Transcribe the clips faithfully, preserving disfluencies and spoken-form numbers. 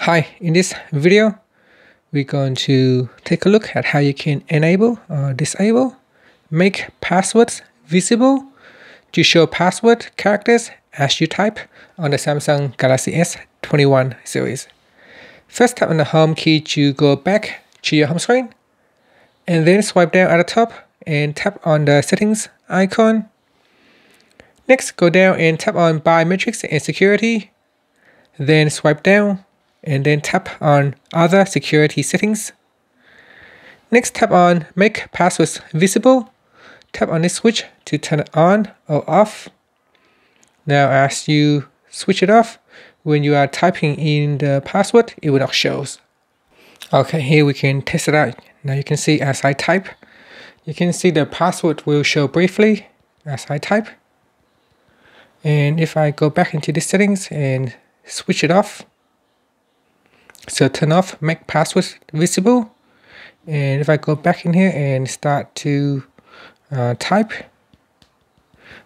Hi, in this video, we're going to take a look at how you can enable or disable, make passwords visible to show password characters as you type on the Samsung Galaxy S twenty-one series. First, tap on the home key to go back to your home screen, and then swipe down at the top and tap on the settings icon. Next, go down and tap on biometrics and security, then swipe down, and then tap on Other Security Settings. Next, tap on Make Passwords Visible. Tap on this switch to turn it on or off. Now, as you switch it off, when you are typing in the password, it will not show. Okay, here we can test it out. Now you can see as I type, you can see the password will show briefly as I type. And if I go back into the settings and switch it off, so turn off make passwords visible, and if I go back in here and start to uh, type,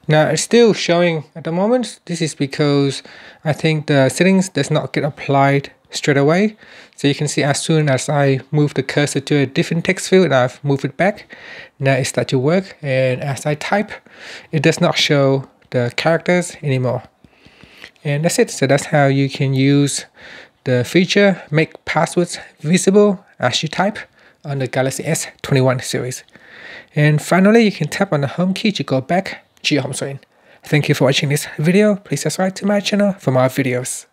now it's still showing at the moment. This is because I think the settings does not get applied straight away. So you can see as soon as I move the cursor to a different text field and I've moved it back, now it starts to work, and as I type, it does not show the characters anymore. And that's it. So that's how you can use the feature make passwords visible as you type on the Galaxy S twenty-one series. And finally, you can tap on the home key to go back to your home screen. Thank you for watching this video. Please subscribe to my channel for more videos.